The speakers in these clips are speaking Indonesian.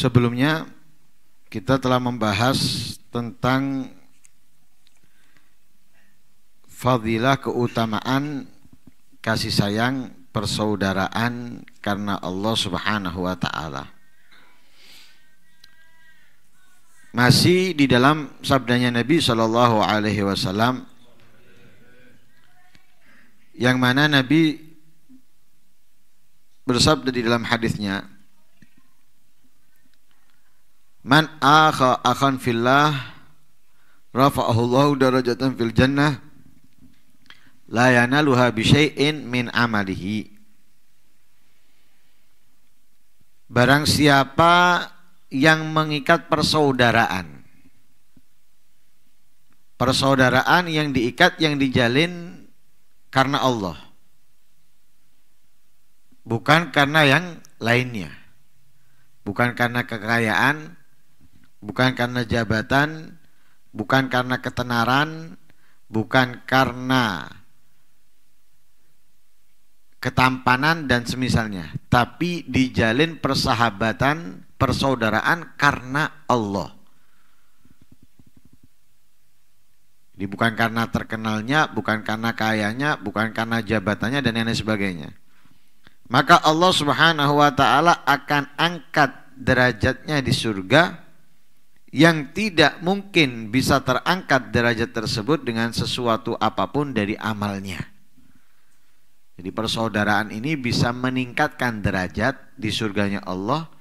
Sebelumnya kita telah membahas tentang fadilah, keutamaan kasih sayang, persaudaraan karena Allah Subhanahu wa ta'ala. Masih di dalam sabdanya Nabi Shallallahu Alaihi Wasallam, yang mana Nabi bersabda di dalam hadisnya, "Man akhan fillah, rafa'ahullahu darajatan fil jannah, la yanaluha bisyai'in min amalihi." Barang siapa yang mengikat persaudaraan, persaudaraan yang diikat, yang dijalin karena Allah, bukan karena yang lainnya, bukan karena kekayaan, bukan karena jabatan, bukan karena ketenaran, bukan karena ketampanan dan semisalnya, tapi dijalin persahabatan, persaudaraan karena Allah. Jadi bukan karena terkenalnya, bukan karena kayanya, bukan karena jabatannya dan lain sebagainya. Maka Allah Subhanahu wa ta'ala akan angkat derajatnya di surga yang tidak mungkin bisa terangkat derajat tersebut dengan sesuatu apapun dari amalnya. Jadi persaudaraan ini bisa meningkatkan derajat di surganya Allah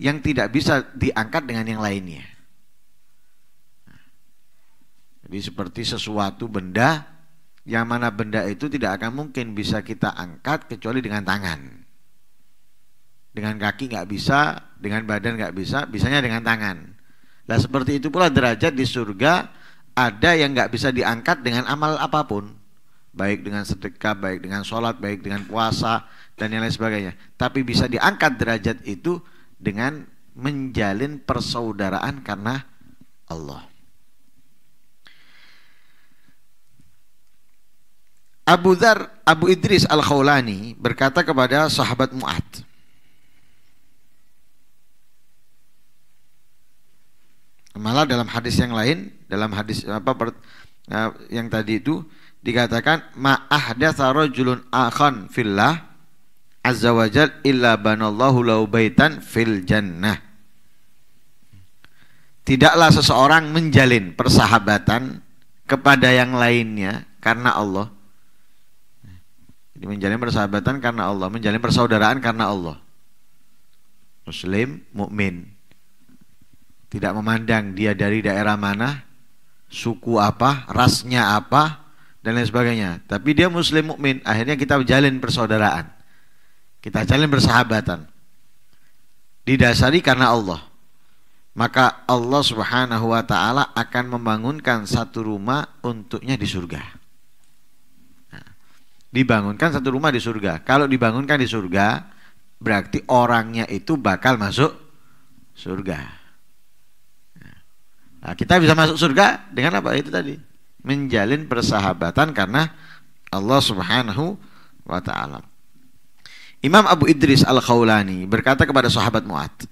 yang tidak bisa diangkat dengan yang lainnya. Jadi seperti sesuatu benda yang mana benda itu tidak akan mungkin bisa kita angkat kecuali dengan tangan. Dengan kaki nggak bisa, dengan badan nggak bisa, bisanya dengan tangan. Nah seperti itu pula derajat di surga ada yang nggak bisa diangkat dengan amal apapun, baik dengan sedekah, baik dengan sholat, baik dengan puasa dan yang lain sebagainya. Tapi bisa diangkat derajat itu dengan menjalin persaudaraan karena Allah. Abu Dhar, Abu Idris Al-Khawlani berkata kepada sahabat Mu'adz, malah dalam hadis yang lain, dalam hadis yang tadi itu dikatakan, ma ahdatsa rajulun akhan fillah azza wa jal illa banallahu lahu baitan fil jannah. Tidaklah seseorang menjalin persahabatan kepada yang lainnya karena Allah. Jadi menjalin persahabatan karena Allah, menjalin persaudaraan karena Allah. Muslim, mukmin, tidak memandang dia dari daerah mana, suku apa, rasnya apa dan lain sebagainya. Tapi dia muslim mukmin, akhirnya kita menjalin persaudaraan. Kita jalin persahabatan didasari karena Allah. Maka Allah Subhanahu wa ta'ala akan membangunkan satu rumah untuknya di surga. Nah, dibangunkan satu rumah di surga. Kalau dibangunkan di surga, berarti orangnya itu bakal masuk surga. Nah, kita bisa masuk surga dengan apa? Itu tadi, menjalin persahabatan karena Allah Subhanahu wa ta'ala. Imam Abu Idris Al-Khawlani berkata kepada sahabat Mu'adz,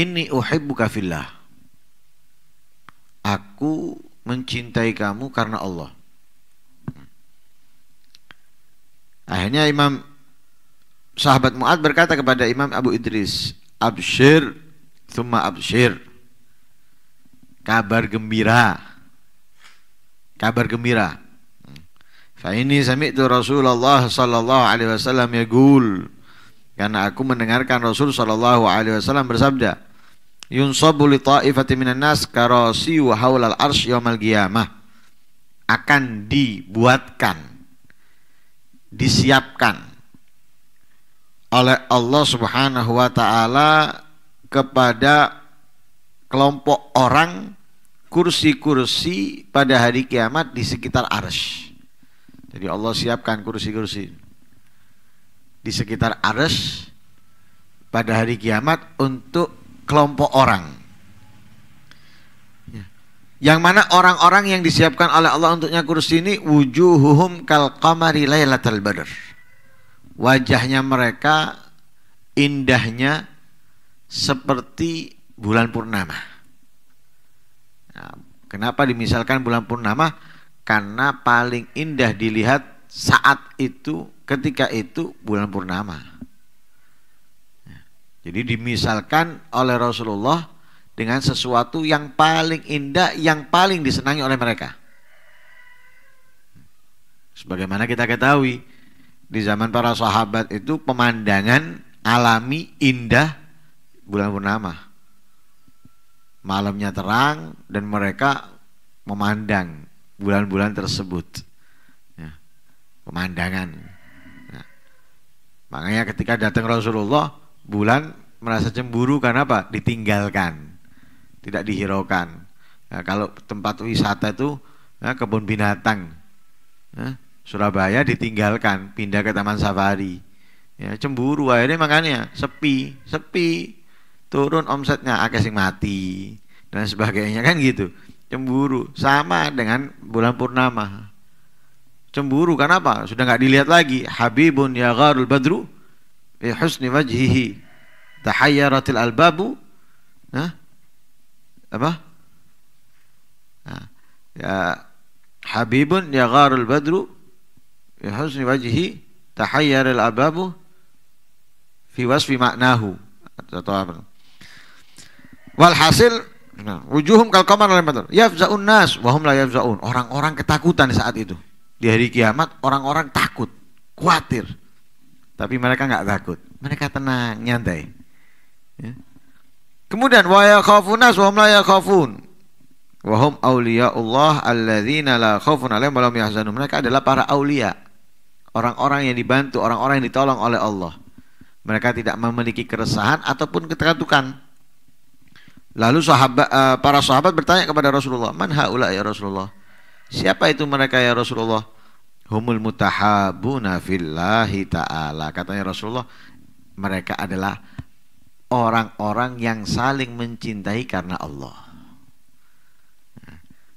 "Inni uhibbuka fillah." Aku mencintai kamu karena Allah. Akhirnya Imam sahabat Mu'adz berkata kepada Imam Abu Idris, "Abshir, thumma abshir." Kabar gembira. Kabar gembira. Fa ini sami'tu Rasulullah sallallahu alaihi wasallam yaqul, karena aku mendengarkan Rasul sallallahu alaihi wasallam bersabda, yunsabu li ta'ifati minan nas karasi wa haulal arsy yaumil qiyamah. Akan dibuatkan, disiapkan oleh Allah Subhanahu wa taala kepada kelompok orang kursi-kursi pada hari kiamat di sekitar arsy. Jadi Allah siapkan kursi-kursi di sekitar arsy pada hari kiamat untuk kelompok orang. Yang mana orang-orang yang disiapkan oleh Allah untuknya kursi ini, wujuhuhum kal qamari lailatal badr. Wajahnya mereka indahnya seperti bulan purnama. Nah, kenapa dimisalkan bulan purnama? Karena paling indah dilihat saat itu, ketika itu bulan purnama. Jadi dimisalkan oleh Rasulullah dengan sesuatu yang paling indah, yang paling disenangi oleh mereka. Sebagaimana kita ketahui, di zaman para sahabat itu pemandangan alami indah bulan purnama. Malamnya terang dan mereka memandang bulan-bulan tersebut. Ya, pemandangan. Ya. Makanya ketika datang Rasulullah, bulan merasa cemburu karena apa? Ditinggalkan, tidak dihiraukan. Ya, kalau tempat wisata itu ya, kebun binatang. Ya, Surabaya ditinggalkan, pindah ke Taman Safari. Ya, cemburu akhirnya, makanya sepi, turun omsetnya, akeh sing mati dan sebagainya kan gitu. Cemburu sama dengan bulan purnama. Cemburu karena apa? Sudah nggak dilihat lagi. Habibun ya gharul badru bi husni wajhihi tahayyaratil albabu. Nah, apa? Nah, ya Habibun ya gharul badru ya husni wajhi tahayyaril ababu fi wasfi maknahu atau apa. Walhasil wujuhum kal qamar la yafza'un, yafza'un nas wa hum la yafza'un. Orang-orang ketakutan saat itu. Di hari kiamat orang-orang takut, khawatir. Tapi mereka enggak takut. Mereka tenang, nyantai. Ya. Kemudian wa yakhafun nas wa hum la yakhafun. Wahum awliyaullah alladzina la khaufun 'alaihim wa lahum yahzanun. Mereka adalah para awliya, orang-orang yang dibantu, orang-orang yang ditolong oleh Allah. Mereka tidak memiliki keresahan ataupun ketakutan. Lalu para sahabat bertanya kepada Rasulullah, "Man haula ya Rasulullah?" Siapa itu mereka ya Rasulullah? Humul mutahabuna fillahi ta'ala. Katanya Rasulullah, mereka adalah orang-orang yang saling mencintai karena Allah.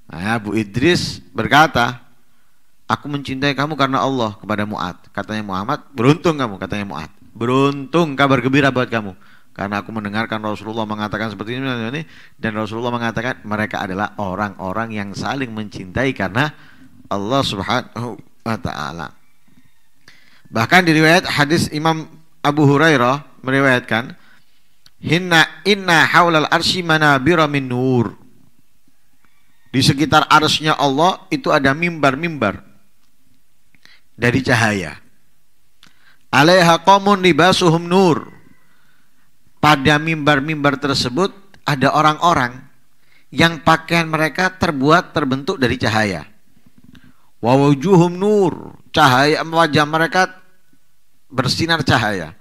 Nah, Abu Idris berkata, aku mencintai kamu karena Allah, kepada Mu'adz. Katanya Muhammad, beruntung kamu. Katanya Mu'adz, beruntung, kabar gembira buat kamu, karena aku mendengarkan Rasulullah mengatakan seperti ini. Dan Rasulullah mengatakan mereka adalah orang-orang yang saling mencintai karena Allah subhanahu wa ta'ala. Bahkan diriwayat hadis Imam Abu Hurairah meriwayatkan, Inna hawlal arsy manabira min nur. Di sekitar arsy-Nya Allah itu ada mimbar-mimbar dari cahaya. Alaiha qaumun libasuhum nur. Pada mimbar-mimbar tersebut ada orang-orang yang pakaian mereka terbuat terbentuk dari cahaya. Wa wujuhum nur. Cahaya wajah mereka bersinar cahaya.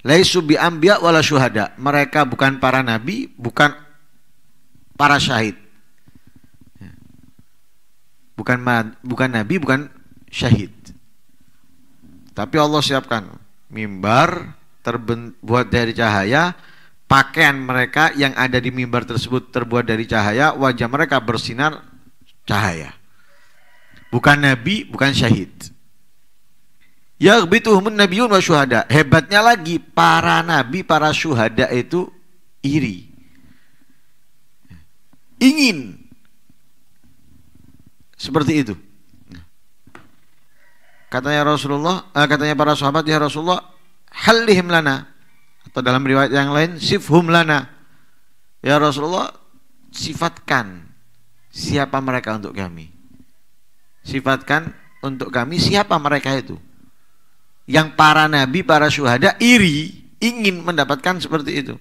Laisu bi anbiya wala syuhada. Mereka bukan para nabi, bukan para syahid. Bukan nabi, bukan syahid. Tapi Allah siapkan mimbar terbuat dari cahaya. Pakaian mereka yang ada di mimbar tersebut terbuat dari cahaya. Wajah mereka bersinar cahaya. Bukan nabi, bukan syahid. Yaghbituhumun nabiyun wa syuhada. Hebatnya lagi, para nabi, para syuhada itu iri, ingin seperti itu. Katanya Rasulullah, katanya para sahabat, ya Rasulullah, halihim lana. Atau dalam riwayat yang lain, sifhum lana. Ya Rasulullah, sifatkan siapa mereka untuk kami. Sifatkan untuk kami siapa mereka itu. Yang para nabi, para syuhada iri, ingin mendapatkan seperti itu.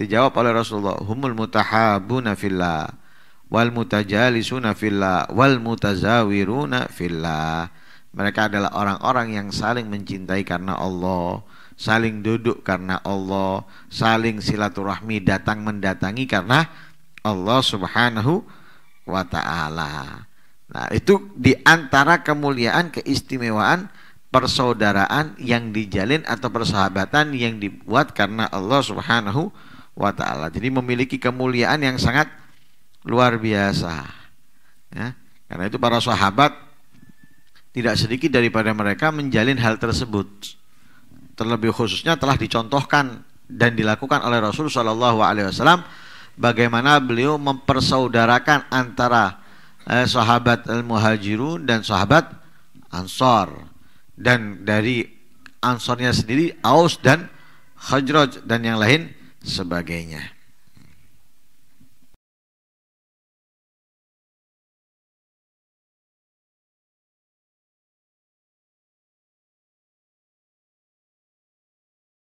Dijawab oleh Rasulullah, humul mutahabuna fillah wal mutajalisuna fillah wal mutazawiruna fillah. Mereka adalah orang-orang yang saling mencintai karena Allah, saling duduk karena Allah, saling silaturahmi datang mendatangi karena Allah subhanahu wa ta'ala. Nah, itu diantara kemuliaan, keistimewaan persaudaraan yang dijalin atau persahabatan yang dibuat karena Allah subhanahu wa ta'ala. Jadi memiliki kemuliaan yang sangat luar biasa, ya. Karena itu para sahabat tidak sedikit daripada mereka menjalin hal tersebut. Terlebih khususnya telah dicontohkan dan dilakukan oleh Rasul Shallallahu Alaihi Wasallam, bagaimana beliau mempersaudarakan antara sahabat al-muhajirun dan sahabat ansor, dan dari ansornya sendiri Aus dan Khazraj dan yang lain sebagainya.